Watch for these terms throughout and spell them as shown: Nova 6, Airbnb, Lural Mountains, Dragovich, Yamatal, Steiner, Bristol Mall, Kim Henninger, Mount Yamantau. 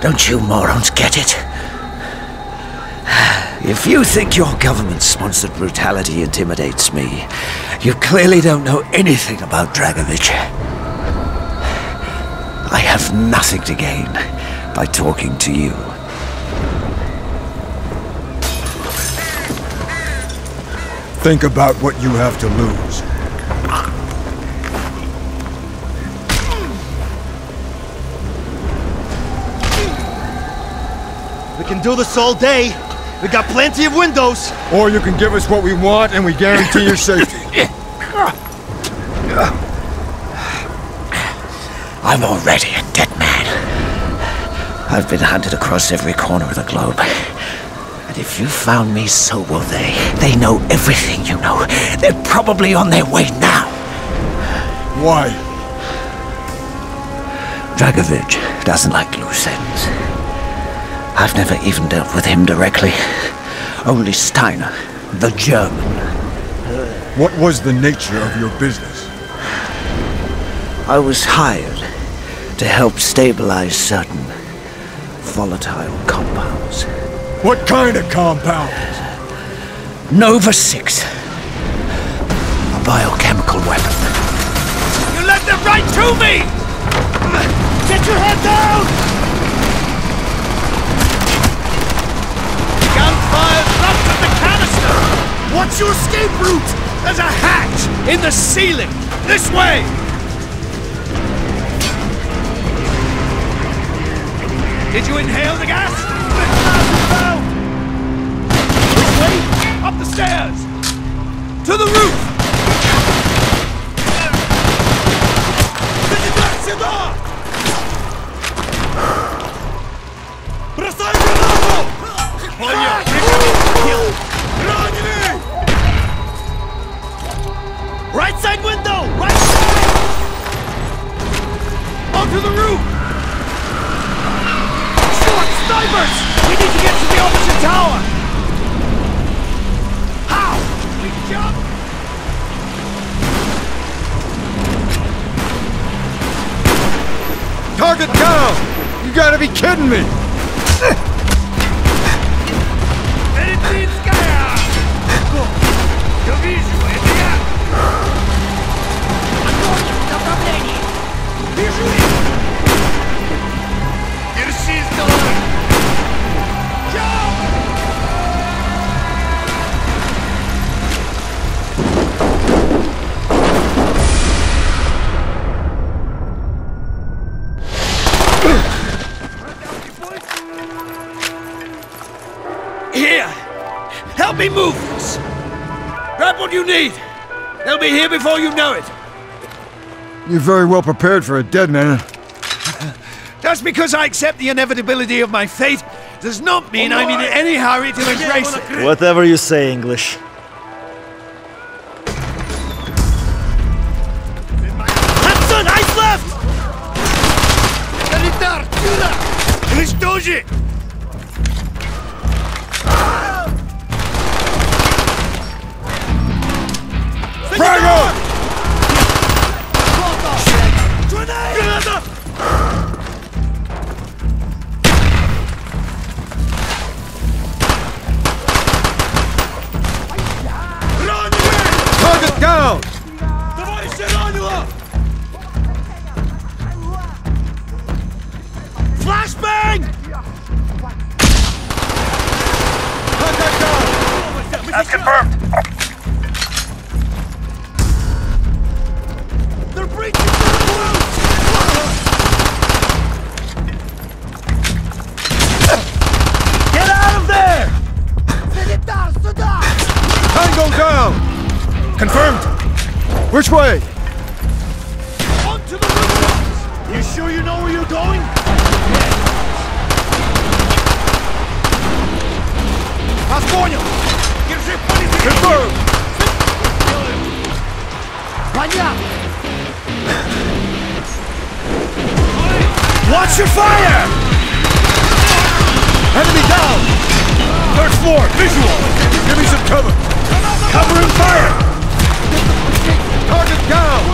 Don't you morons get it? If you think your government-sponsored brutality intimidates me, you clearly don't know anything about Dragovich. I have nothing to gain by talking to you. Think about what you have to lose. We can do this all day. We got plenty of windows. Or you can give us what we want and we guarantee your safety. I'm already a dead man. I've been hunted across every corner of the globe. And if you found me, so will they. They know everything you know. They're probably on their way now. Why? Dragovich doesn't like loose ends. I've never even dealt with him directly. Only Steiner, the German. What was the nature of your business? I was hired to help stabilize certain volatile compounds. What kind of compounds? Nova 6. A biochemical weapon. You led them right to me! Get your head down! Gunfire dropped from the canister! What's your escape route? There's a hatch in the ceiling! This way! Did you inhale the gas? Up the stairs! To the roof! Right side window! Right side! Onto the roof! Short snipers! We need to get to the opposite tower! Jump! Target down! You gotta be kidding me! Move this! Grab what you need! They'll be here before you know it! You're very well prepared for a dead man. Just because I accept the inevitability of my fate does not mean I'm in any hurry to embrace it. Whatever you say, English. Hudson, ice left! That's confirmed! They're breaching through the roof! Get out of there! Tango down! Confirmed! Which way? Onto the rooftops! You sure you know where you're going? I've got you! Confirm! Watch your fire! Enemy down! Third floor, visual! Give me some cover! Cover and fire! Target down!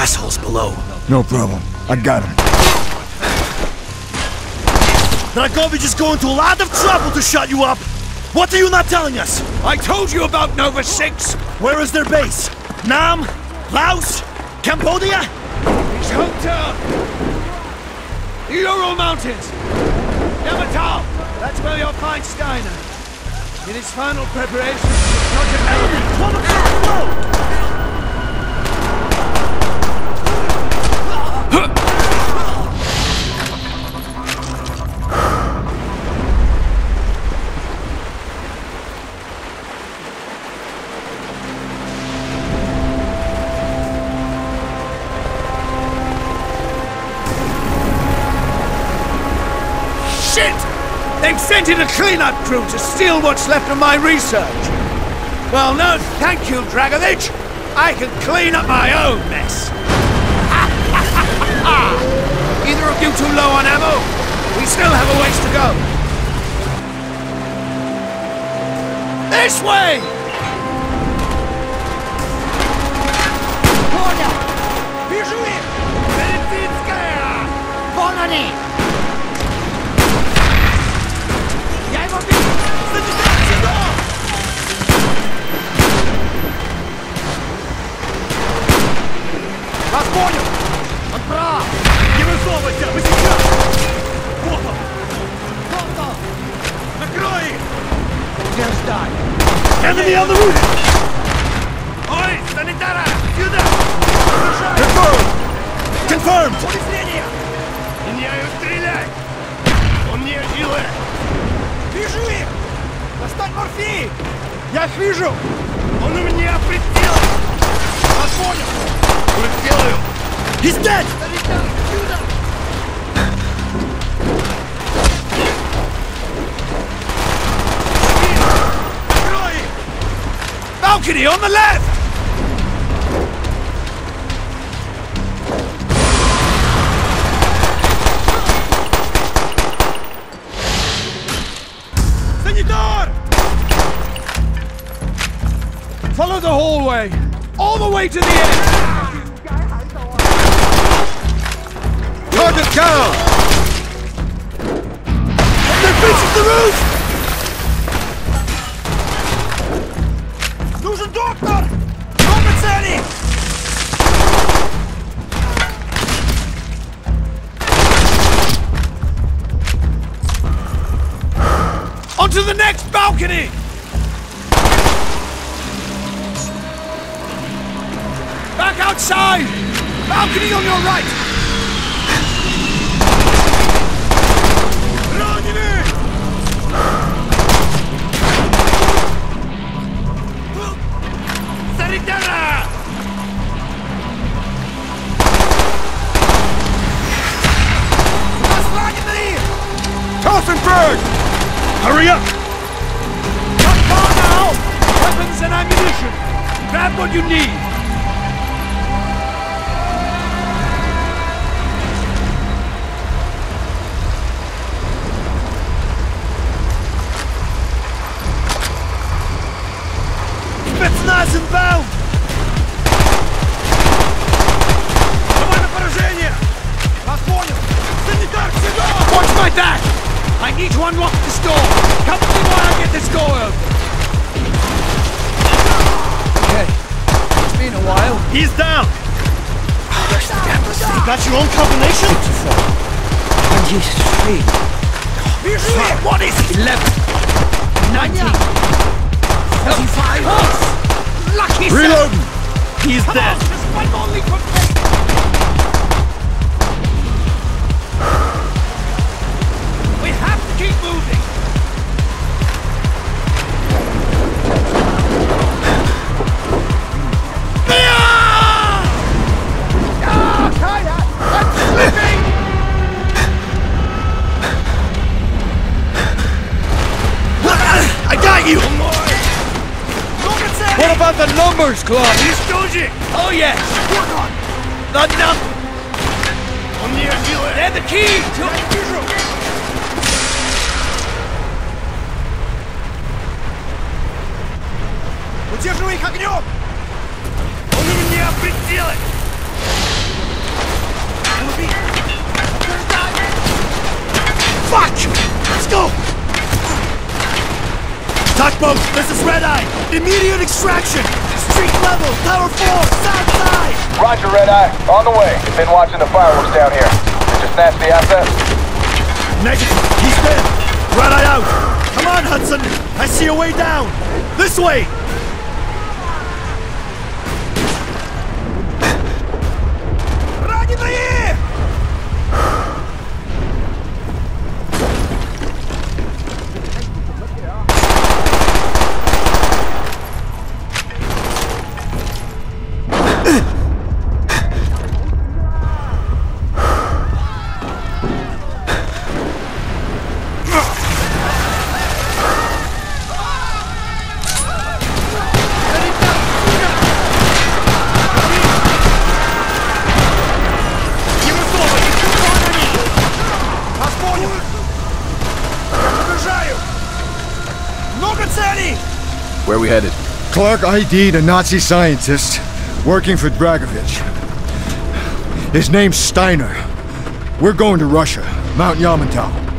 assholes below. No problem. I got him. Dragovich is going to a lot of trouble to shut you up! What are you not telling us? I told you about Nova 6! Where is their base? Nam? Laos? Cambodia? It's hometown! The Lural Mountains! Yamatal! That's where you'll find Steiner. In his final preparations for Project Element, 1 o'clock below! They've sent in a cleanup crew to steal what's left of my research. Well, no thank you, Dragovich. I can clean up my own mess. Either of you too low on ammo? We still have a ways to go. This way! Enemy on the roof! Oi, sanitara! Сюда! Confirmed! Повреждение! В неё стрелять! Он не жилы! Вижу их! Достать морфии! Я их вижу! Он у меня предел! Вас понял! Пределаю! He's dead! Санитара! Сюда! Balcony on the left! Senor! Follow the hallway, all the way to the end! Target down! They're facing the roof! Доктор! Много цели! Onto the next balcony! Back outside! Balcony on your right! Hurry up! Not far now! Weapons and ammunition! Grab what you need! It's nice and bound! Watch my back! I need to unlock this door! Come to me while I get this door open! Okay. It's been a while. He's down! You got your own combination? And he's free. What is it? 11. 19. 35. Lucky son! Reloading! He's dead! Keep moving! I got you! What about the numbers, Club? He's dodging! Oh yes! Not enough! They're the key to... Удерживай их огнем! Он у меня пределы! Cockboat, this is Red Eye! Immediate extraction! Street level, Tower 4, south side! Roger, Red Eye. On the way. Been watching the fireworks down here. Did you snatch the asset? Negative. He's dead. Red Eye out. Come on, Hudson. I see a way down. This way! Where are we headed? Clark ID'd a Nazi scientist working for Dragovich. His name's Steiner. We're going to Russia, Mount Yamantau.